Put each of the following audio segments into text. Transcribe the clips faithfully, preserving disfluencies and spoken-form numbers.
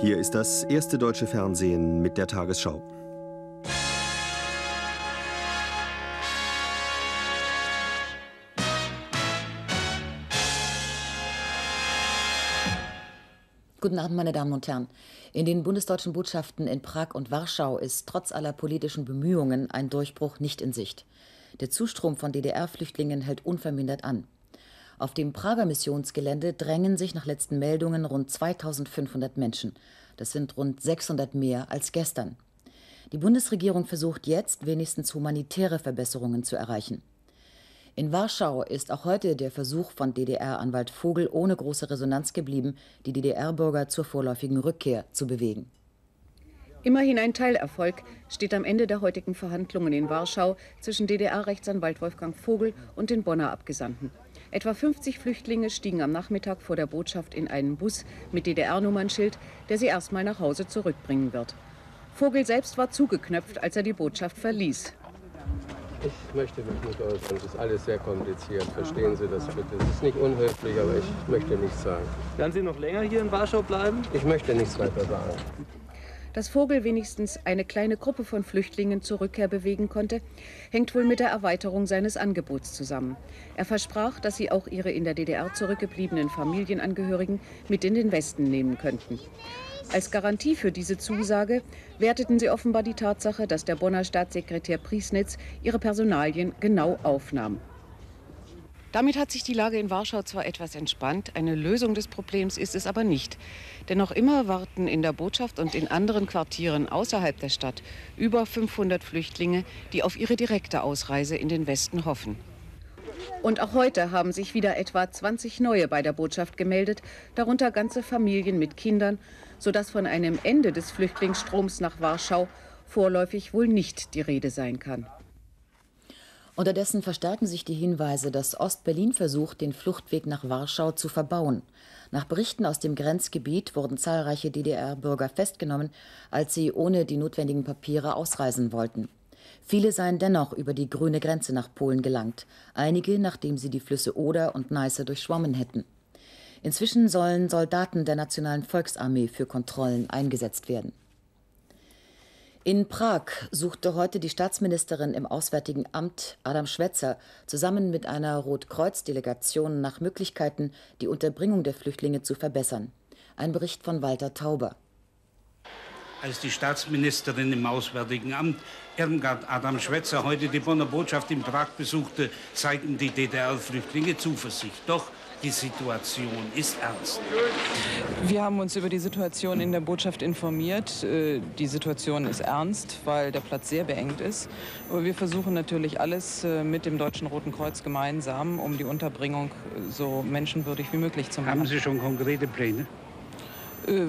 Hier ist das erste deutsche Fernsehen mit der Tagesschau. Guten Abend, meine Damen und Herren. In den bundesdeutschen Botschaften in Prag und Warschau ist trotz aller politischen Bemühungen ein Durchbruch nicht in Sicht. Der Zustrom von D D R-Flüchtlingen hält unvermindert an. Auf dem Prager Missionsgelände drängen sich nach letzten Meldungen rund zweitausendfünfhundert Menschen. Das sind rund sechshundert mehr als gestern. Die Bundesregierung versucht jetzt, wenigstens humanitäre Verbesserungen zu erreichen. In Warschau ist auch heute der Versuch von D D R-Anwalt Vogel ohne große Resonanz geblieben, die D D R-Bürger zur vorläufigen Rückkehr zu bewegen. Immerhin ein Teilerfolg steht am Ende der heutigen Verhandlungen in Warschau zwischen D D R-Rechtsanwalt Wolfgang Vogel und den Bonner Abgesandten. Etwa fünfzig Flüchtlinge stiegen am Nachmittag vor der Botschaft in einen Bus mit D D R-Nummernschild, der sie erstmal nach Hause zurückbringen wird. Vogel selbst war zugeknöpft, als er die Botschaft verließ. Ich möchte mich nicht äußern, es ist alles sehr kompliziert, verstehen Sie das bitte. Es ist nicht unhöflich, aber ich möchte nichts sagen. Werden Sie noch länger hier in Warschau bleiben? Ich möchte nichts weiter sagen. Dass Vogel wenigstens eine kleine Gruppe von Flüchtlingen zur Rückkehr bewegen konnte, hängt wohl mit der Erweiterung seines Angebots zusammen. Er versprach, dass sie auch ihre in der D D R zurückgebliebenen Familienangehörigen mit in den Westen nehmen könnten. Als Garantie für diese Zusage werteten sie offenbar die Tatsache, dass der Bonner Staatssekretär Priestnitz ihre Personalien genau aufnahm. Damit hat sich die Lage in Warschau zwar etwas entspannt, eine Lösung des Problems ist es aber nicht. Denn noch immer warten in der Botschaft und in anderen Quartieren außerhalb der Stadt über fünfhundert Flüchtlinge, die auf ihre direkte Ausreise in den Westen hoffen. Und auch heute haben sich wieder etwa zwanzig neue bei der Botschaft gemeldet, darunter ganze Familien mit Kindern, sodass von einem Ende des Flüchtlingsstroms nach Warschau vorläufig wohl nicht die Rede sein kann. Unterdessen verstärken sich die Hinweise, dass Ost-Berlin versucht, den Fluchtweg nach Warschau zu verbauen. Nach Berichten aus dem Grenzgebiet wurden zahlreiche D D R-Bürger festgenommen, als sie ohne die notwendigen Papiere ausreisen wollten. Viele seien dennoch über die grüne Grenze nach Polen gelangt, einige, nachdem sie die Flüsse Oder und Neiße durchschwommen hätten. Inzwischen sollen Soldaten der Nationalen Volksarmee für Kontrollen eingesetzt werden. In Prag suchte heute die Staatsministerin im Auswärtigen Amt Adam-Schwaetzer zusammen mit einer Rotkreuz-Delegation nach Möglichkeiten, die Unterbringung der Flüchtlinge zu verbessern. Ein Bericht von Walter Tauber. Als die Staatsministerin im Auswärtigen Amt Irmgard Adam-Schwaetzer heute die Bonner Botschaft in Prag besuchte, zeigten die D D R-Flüchtlinge Zuversicht. Doch die Situation ist ernst. Wir haben uns über die Situation in der Botschaft informiert. Die Situation ist ernst, weil der Platz sehr beengt ist. Aber wir versuchen natürlich alles mit dem Deutschen Roten Kreuz gemeinsam, um die Unterbringung so menschenwürdig wie möglich zu machen. Haben Sie schon konkrete Pläne?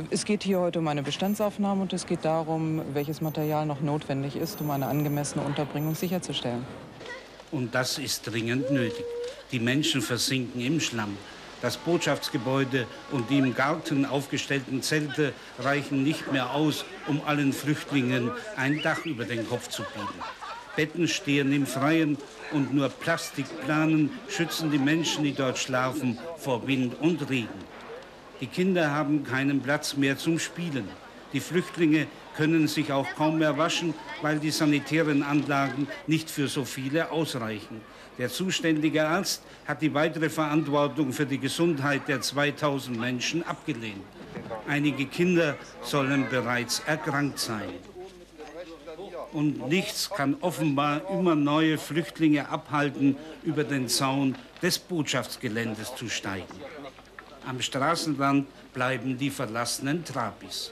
Es geht hier heute um eine Bestandsaufnahme und es geht darum, welches Material noch notwendig ist, um eine angemessene Unterbringung sicherzustellen. Und das ist dringend nötig. Die Menschen versinken im Schlamm. Das Botschaftsgebäude und die im Garten aufgestellten Zelte reichen nicht mehr aus, um allen Flüchtlingen ein Dach über den Kopf zu bieten. Betten stehen im Freien und nur Plastikplanen schützen die Menschen, die dort schlafen, vor Wind und Regen. Die Kinder haben keinen Platz mehr zum Spielen. Die Flüchtlinge können sich auch kaum mehr waschen, weil die sanitären Anlagen nicht für so viele ausreichen. Der zuständige Arzt hat die weitere Verantwortung für die Gesundheit der zweitausend Menschen abgelehnt. Einige Kinder sollen bereits erkrankt sein. Und nichts kann offenbar immer neue Flüchtlinge abhalten, über den Zaun des Botschaftsgeländes zu steigen. Am Straßenrand bleiben die verlassenen Trabis.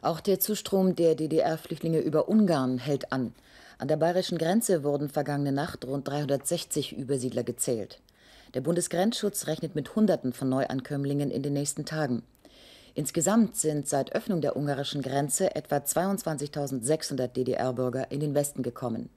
Auch der Zustrom der D D R-Flüchtlinge über Ungarn hält an. An der bayerischen Grenze wurden vergangene Nacht rund dreihundertsechzig Übersiedler gezählt. Der Bundesgrenzschutz rechnet mit Hunderten von Neuankömmlingen in den nächsten Tagen. Insgesamt sind seit Öffnung der ungarischen Grenze etwa zweiundzwanzigtausendsechshundert D D R-Bürger in den Westen gekommen.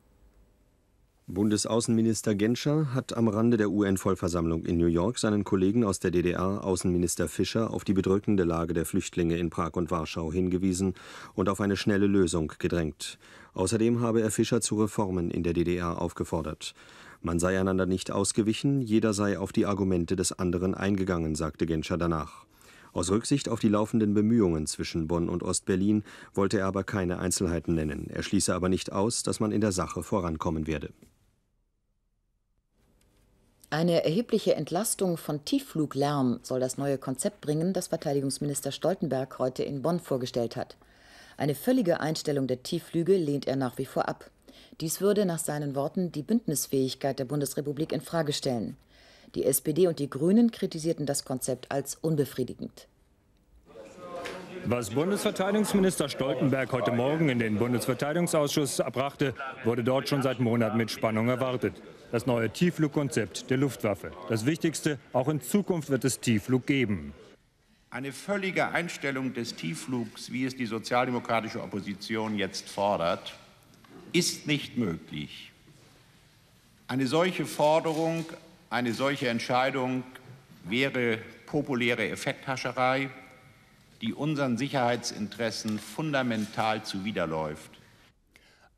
Bundesaußenminister Genscher hat am Rande der U N-Vollversammlung in New York seinen Kollegen aus der D D R, Außenminister Fischer, auf die bedrückende Lage der Flüchtlinge in Prag und Warschau hingewiesen und auf eine schnelle Lösung gedrängt. Außerdem habe er Fischer zu Reformen in der D D R aufgefordert. Man sei einander nicht ausgewichen, jeder sei auf die Argumente des anderen eingegangen, sagte Genscher danach. Aus Rücksicht auf die laufenden Bemühungen zwischen Bonn und Ostberlin wollte er aber keine Einzelheiten nennen. Er schließe aber nicht aus, dass man in der Sache vorankommen werde. Eine erhebliche Entlastung von Tieffluglärm soll das neue Konzept bringen, das Verteidigungsminister Stoltenberg heute in Bonn vorgestellt hat. Eine völlige Einstellung der Tiefflüge lehnt er nach wie vor ab. Dies würde nach seinen Worten die Bündnisfähigkeit der Bundesrepublik infrage stellen. Die S P D und die Grünen kritisierten das Konzept als unbefriedigend. Was Bundesverteidigungsminister Stoltenberg heute Morgen in den Bundesverteidigungsausschuss brachte, wurde dort schon seit Monaten mit Spannung erwartet. Das neue Tiefflugkonzept der Luftwaffe. Das Wichtigste, auch in Zukunft wird es Tiefflug geben. Eine völlige Einstellung des Tiefflugs, wie es die sozialdemokratische Opposition jetzt fordert, ist nicht möglich. Eine solche Forderung, eine solche Entscheidung wäre populäre Effekthascherei, die unseren Sicherheitsinteressen fundamental zuwiderläuft.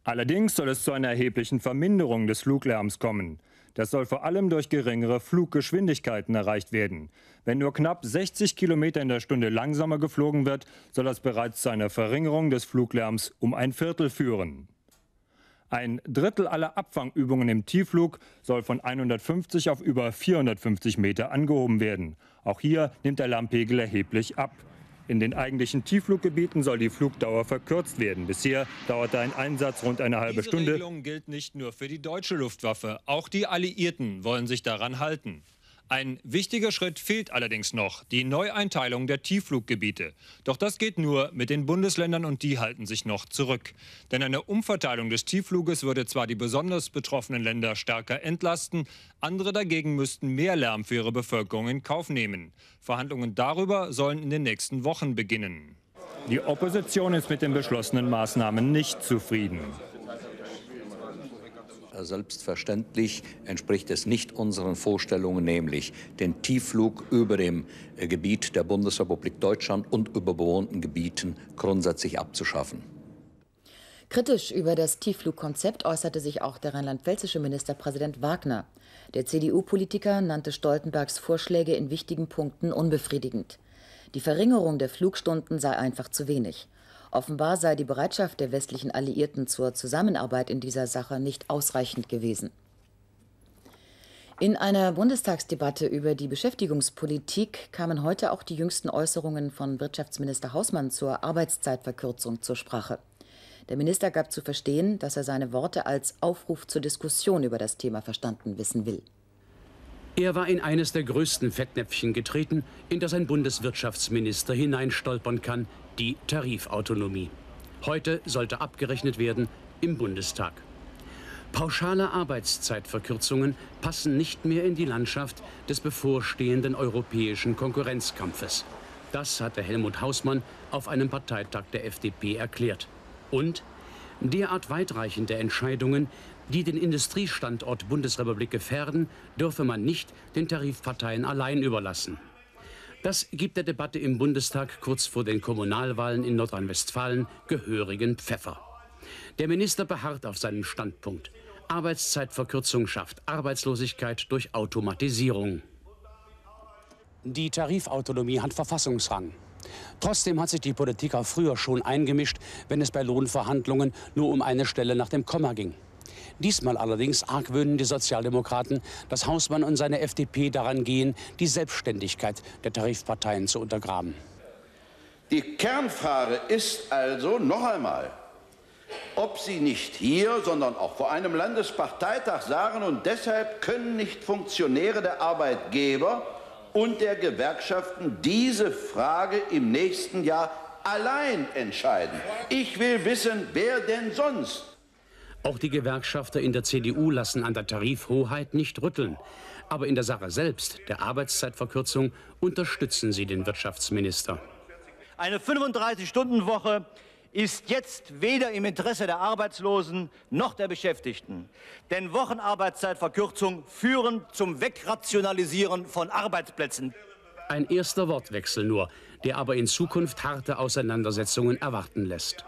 Allerdings soll es zu einer erheblichen Verminderung des Fluglärms kommen. Das soll vor allem durch geringere Fluggeschwindigkeiten erreicht werden. Wenn nur knapp sechzig Kilometer in der Stunde langsamer geflogen wird, soll das bereits zu einer Verringerung des Fluglärms um ein Viertel führen. Ein Drittel aller Abfangübungen im Tiefflug soll von hundertfünfzig auf über vierhundertfünfzig Meter angehoben werden. Auch hier nimmt der Lärmpegel erheblich ab. In den eigentlichen Tieffluggebieten soll die Flugdauer verkürzt werden. Bisher dauerte ein Einsatz rund eine halbe Stunde. Diese Regelung gilt nicht nur für die deutsche Luftwaffe. Auch die Alliierten wollen sich daran halten. Ein wichtiger Schritt fehlt allerdings noch, die Neueinteilung der Tieffluggebiete. Doch das geht nur mit den Bundesländern und die halten sich noch zurück. Denn eine Umverteilung des Tieffluges würde zwar die besonders betroffenen Länder stärker entlasten, andere dagegen müssten mehr Lärm für ihre Bevölkerung in Kauf nehmen. Verhandlungen darüber sollen in den nächsten Wochen beginnen. Die Opposition ist mit den beschlossenen Maßnahmen nicht zufrieden. Selbstverständlich entspricht es nicht unseren Vorstellungen, nämlich den Tiefflug über dem Gebiet der Bundesrepublik Deutschland und über bewohnten Gebieten grundsätzlich abzuschaffen. Kritisch über das Tiefflugkonzept äußerte sich auch der rheinland-pfälzische Ministerpräsident Wagner. Der C D U-Politiker nannte Stoltenbergs Vorschläge in wichtigen Punkten unbefriedigend. Die Verringerung der Flugstunden sei einfach zu wenig. Offenbar sei die Bereitschaft der westlichen Alliierten zur Zusammenarbeit in dieser Sache nicht ausreichend gewesen. In einer Bundestagsdebatte über die Beschäftigungspolitik kamen heute auch die jüngsten Äußerungen von Wirtschaftsminister Hausmann zur Arbeitszeitverkürzung zur Sprache. Der Minister gab zu verstehen, dass er seine Worte als Aufruf zur Diskussion über das Thema verstanden wissen will. Er war in eines der größten Fettnäpfchen getreten, in das ein Bundeswirtschaftsminister hineinstolpern kann, die Tarifautonomie. Heute sollte abgerechnet werden im Bundestag. Pauschale Arbeitszeitverkürzungen passen nicht mehr in die Landschaft des bevorstehenden europäischen Konkurrenzkampfes. Das hatte Helmut Hausmann auf einem Parteitag der F D P erklärt. Und derart weitreichende Entscheidungen, die den Industriestandort Bundesrepublik gefährden, dürfe man nicht den Tarifparteien allein überlassen. Das gibt der Debatte im Bundestag kurz vor den Kommunalwahlen in Nordrhein-Westfalen gehörigen Pfeffer. Der Minister beharrt auf seinem Standpunkt. Arbeitszeitverkürzung schafft Arbeitslosigkeit durch Automatisierung. Die Tarifautonomie hat Verfassungsrang. Trotzdem hat sich die Politik auch früher schon eingemischt, wenn es bei Lohnverhandlungen nur um eine Stelle nach dem Komma ging. Diesmal allerdings argwöhnen die Sozialdemokraten, dass Hausmann und seine F D P daran gehen, die Selbstständigkeit der Tarifparteien zu untergraben. Die Kernfrage ist also noch einmal, ob Sie nicht hier, sondern auch vor einem Landesparteitag sagen, und deshalb können nicht Funktionäre der Arbeitgeber und der Gewerkschaften diese Frage im nächsten Jahr allein entscheiden. Ich will wissen, wer denn sonst? Auch die Gewerkschafter in der C D U lassen an der Tarifhoheit nicht rütteln. Aber in der Sache selbst, der Arbeitszeitverkürzung, unterstützen sie den Wirtschaftsminister. Eine fünfunddreißig-Stunden-Woche ist jetzt weder im Interesse der Arbeitslosen noch der Beschäftigten. Denn Wochenarbeitszeitverkürzungen führen zum Wegrationalisieren von Arbeitsplätzen. Ein erster Wortwechsel nur, der aber in Zukunft harte Auseinandersetzungen erwarten lässt.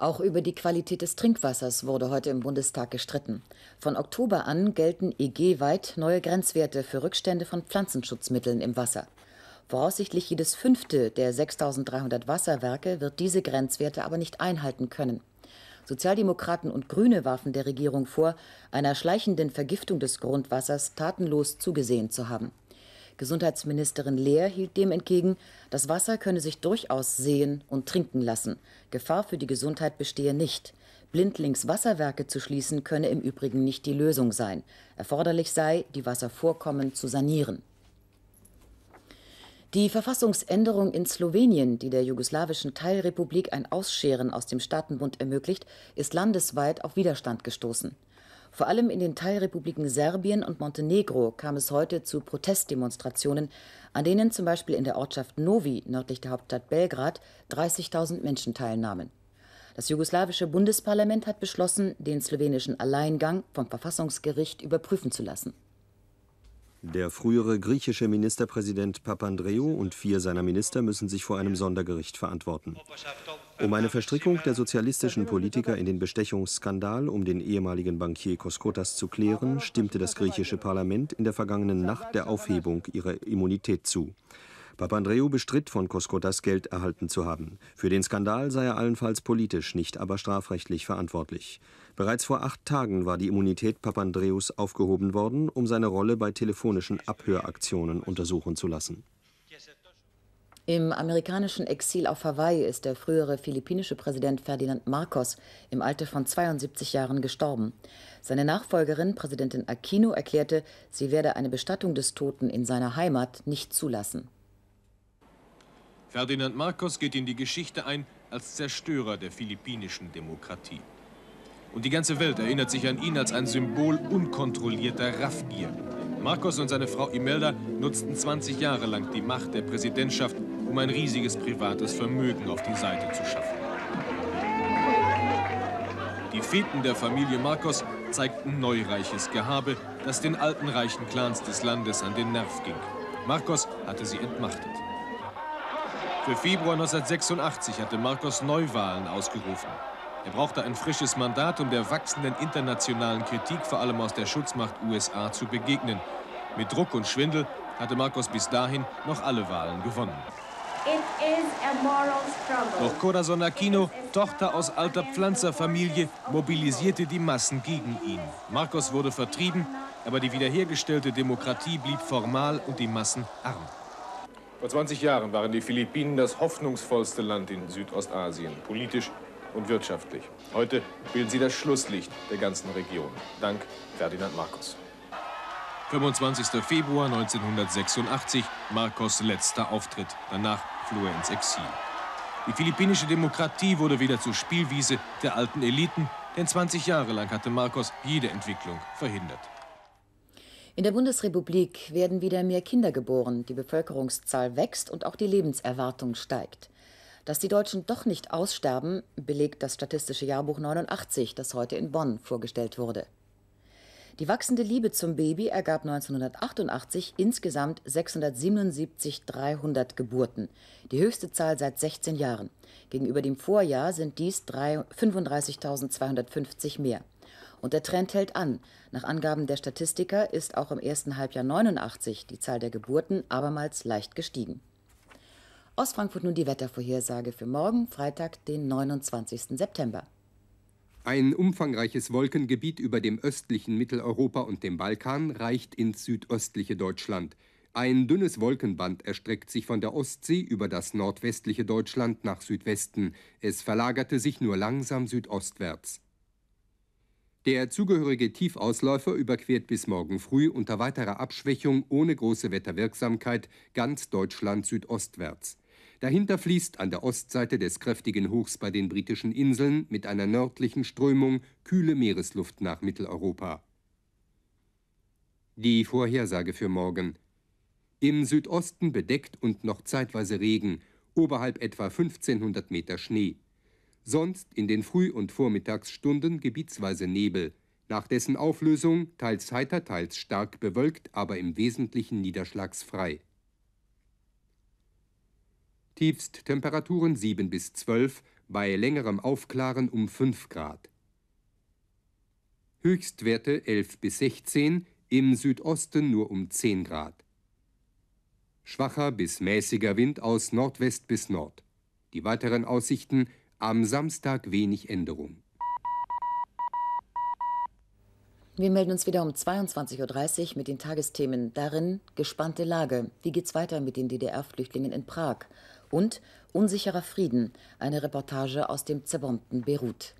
Auch über die Qualität des Trinkwassers wurde heute im Bundestag gestritten. Von Oktober an gelten E G-weit neue Grenzwerte für Rückstände von Pflanzenschutzmitteln im Wasser. Voraussichtlich jedes fünfte der sechstausenddreihundert Wasserwerke wird diese Grenzwerte aber nicht einhalten können. Sozialdemokraten und Grüne warfen der Regierung vor, einer schleichenden Vergiftung des Grundwassers tatenlos zugesehen zu haben. Gesundheitsministerin Lehr hielt dem entgegen, das Wasser könne sich durchaus sehen und trinken lassen. Gefahr für die Gesundheit bestehe nicht. Blindlings Wasserwerke zu schließen, könne im Übrigen nicht die Lösung sein. Erforderlich sei, die Wasservorkommen zu sanieren. Die Verfassungsänderung in Slowenien, die der jugoslawischen Teilrepublik ein Ausscheren aus dem Staatenbund ermöglicht, ist landesweit auf Widerstand gestoßen. Vor allem in den Teilrepubliken Serbien und Montenegro kam es heute zu Protestdemonstrationen, an denen zum Beispiel in der Ortschaft Novi, nördlich der Hauptstadt Belgrad, dreißigtausend Menschen teilnahmen. Das jugoslawische Bundesparlament hat beschlossen, den slowenischen Alleingang vom Verfassungsgericht überprüfen zu lassen. Der frühere griechische Ministerpräsident Papandreou und vier seiner Minister müssen sich vor einem Sondergericht verantworten. Um eine Verstrickung der sozialistischen Politiker in den Bestechungsskandal um den ehemaligen Bankier Koskotas zu klären, stimmte das griechische Parlament in der vergangenen Nacht der Aufhebung ihrer Immunität zu. Papandreou bestritt, von Koskotas Geld erhalten zu haben. Für den Skandal sei er allenfalls politisch, nicht aber strafrechtlich verantwortlich. Bereits vor acht Tagen war die Immunität Papandreous aufgehoben worden, um seine Rolle bei telefonischen Abhöraktionen untersuchen zu lassen. Im amerikanischen Exil auf Hawaii ist der frühere philippinische Präsident Ferdinand Marcos im Alter von zweiundsiebzig Jahren gestorben. Seine Nachfolgerin, Präsidentin Aquino, erklärte, sie werde eine Bestattung des Toten in seiner Heimat nicht zulassen. Ferdinand Marcos geht in die Geschichte ein als Zerstörer der philippinischen Demokratie. Und die ganze Welt erinnert sich an ihn als ein Symbol unkontrollierter Raffgier. Marcos und seine Frau Imelda nutzten zwanzig Jahre lang die Macht der Präsidentschaft, um ein riesiges privates Vermögen auf die Seite zu schaffen. Die Feten der Familie Marcos zeigten neureiches Gehabe, das den alten reichen Clans des Landes an den Nerv ging. Marcos hatte sie entmachtet. Für Februar neunzehnhundertsechsundachtzig hatte Marcos Neuwahlen ausgerufen. Er brauchte ein frisches Mandat, um der wachsenden internationalen Kritik, vor allem aus der Schutzmacht U S A, zu begegnen. Mit Druck und Schwindel hatte Marcos bis dahin noch alle Wahlen gewonnen. Doch Corazon Aquino, Tochter aus alter Pflanzerfamilie, mobilisierte die Massen gegen ihn. Marcos wurde vertrieben, aber die wiederhergestellte Demokratie blieb formal und die Massen arm. Vor zwanzig Jahren waren die Philippinen das hoffnungsvollste Land in Südostasien, politisch und wirtschaftlich. Heute bilden sie das Schlusslicht der ganzen Region, dank Ferdinand Marcos. fünfundzwanzigster Februar neunzehnhundertsechsundachtzig, Marcos letzter Auftritt. Danach floh er ins Exil. Die philippinische Demokratie wurde wieder zur Spielwiese der alten Eliten, denn zwanzig Jahre lang hatte Marcos jede Entwicklung verhindert. In der Bundesrepublik werden wieder mehr Kinder geboren, die Bevölkerungszahl wächst und auch die Lebenserwartung steigt. Dass die Deutschen doch nicht aussterben, belegt das Statistische Jahrbuch neunundachtzig, das heute in Bonn vorgestellt wurde. Die wachsende Liebe zum Baby ergab neunzehnhundertachtundachtzig insgesamt sechshundertsiebenundsiebzigtausenddreihundert Geburten, die höchste Zahl seit sechzehn Jahren. Gegenüber dem Vorjahr sind dies fünfunddreißigtausendzweihundertfünfzig mehr. Und der Trend hält an. Nach Angaben der Statistiker ist auch im ersten Halbjahr neunundachtzig die Zahl der Geburten abermals leicht gestiegen. Aus Frankfurt nun die Wettervorhersage für morgen, Freitag, den neunundzwanzigsten September. Ein umfangreiches Wolkengebiet über dem östlichen Mitteleuropa und dem Balkan reicht ins südöstliche Deutschland. Ein dünnes Wolkenband erstreckt sich von der Ostsee über das nordwestliche Deutschland nach Südwesten. Es verlagerte sich nur langsam südostwärts. Der zugehörige Tiefausläufer überquert bis morgen früh unter weiterer Abschwächung ohne große Wetterwirksamkeit ganz Deutschland südostwärts. Dahinter fließt an der Ostseite des kräftigen Hochs bei den britischen Inseln mit einer nördlichen Strömung kühle Meeresluft nach Mitteleuropa. Die Vorhersage für morgen: Im Südosten bedeckt und noch zeitweise Regen, oberhalb etwa fünfzehnhundert Meter Schnee. Sonst in den Früh- und Vormittagsstunden gebietsweise Nebel, nach dessen Auflösung teils heiter, teils stark bewölkt, aber im Wesentlichen niederschlagsfrei. Tiefsttemperaturen sieben bis zwölf, bei längerem Aufklaren um fünf Grad. Höchstwerte elf bis sechzehn, im Südosten nur um zehn Grad. Schwacher bis mäßiger Wind aus Nordwest bis Nord. Die weiteren Aussichten: am Samstag wenig Änderung. Wir melden uns wieder um zweiundzwanzig Uhr dreißig mit den Tagesthemen. Darin gespannte Lage. Wie geht's weiter mit den D D R-Flüchtlingen in Prag? Und unsicherer Frieden. Eine Reportage aus dem zerbombten Beirut.